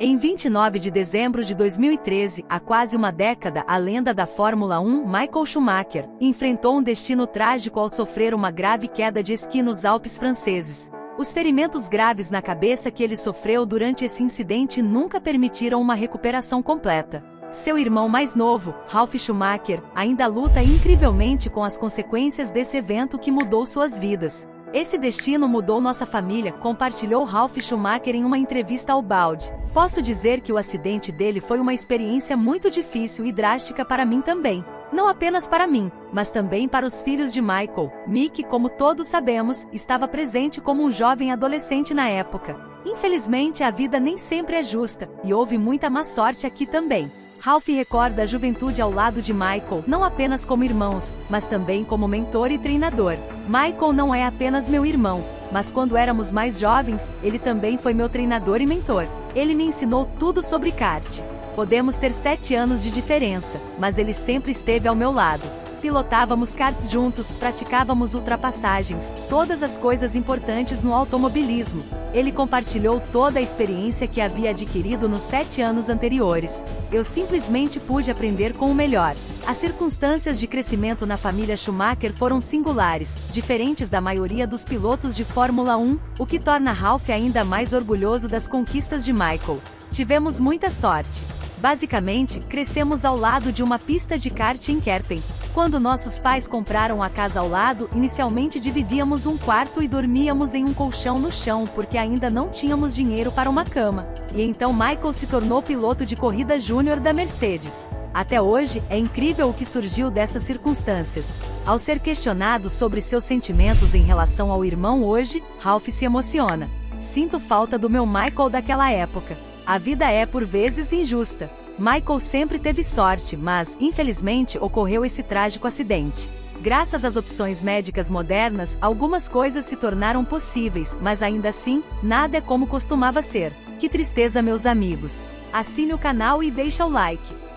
Em 29 de dezembro de 2013, há quase uma década, a lenda da Fórmula 1, Michael Schumacher, enfrentou um destino trágico ao sofrer uma grave queda de esqui nos Alpes franceses. Os ferimentos graves na cabeça que ele sofreu durante esse incidente nunca permitiram uma recuperação completa. Seu irmão mais novo, Ralf Schumacher, ainda luta incrivelmente com as consequências desse evento que mudou suas vidas. Esse destino mudou nossa família, compartilhou Ralf Schumacher em uma entrevista ao Balde. Posso dizer que o acidente dele foi uma experiência muito difícil e drástica para mim também. Não apenas para mim, mas também para os filhos de Michael. Mick, como todos sabemos, estava presente como um jovem adolescente na época. Infelizmente, a vida nem sempre é justa, e houve muita má sorte aqui também. Ralf recorda a juventude ao lado de Michael, não apenas como irmãos, mas também como mentor e treinador. Michael não é apenas meu irmão, mas quando éramos mais jovens, ele também foi meu treinador e mentor. Ele me ensinou tudo sobre kart. Podemos ter 7 anos de diferença, mas ele sempre esteve ao meu lado. Pilotávamos karts juntos, praticávamos ultrapassagens, todas as coisas importantes no automobilismo. Ele compartilhou toda a experiência que havia adquirido nos 7 anos anteriores. Eu simplesmente pude aprender com o melhor. As circunstâncias de crescimento na família Schumacher foram singulares, diferentes da maioria dos pilotos de Fórmula 1, o que torna Ralf ainda mais orgulhoso das conquistas de Michael. Tivemos muita sorte. Basicamente, crescemos ao lado de uma pista de kart em Kerpen. Quando nossos pais compraram a casa ao lado, inicialmente dividíamos um quarto e dormíamos em um colchão no chão porque ainda não tínhamos dinheiro para uma cama. E então Michael se tornou piloto de corrida júnior da Mercedes. Até hoje, é incrível o que surgiu dessas circunstâncias. Ao ser questionado sobre seus sentimentos em relação ao irmão hoje, Ralf se emociona. Sinto falta do meu Michael daquela época. A vida é, por vezes, injusta. Michael sempre teve sorte, mas, infelizmente, ocorreu esse trágico acidente. Graças às opções médicas modernas, algumas coisas se tornaram possíveis, mas ainda assim, nada é como costumava ser. Que tristeza, meus amigos! Assine o canal e deixa o like.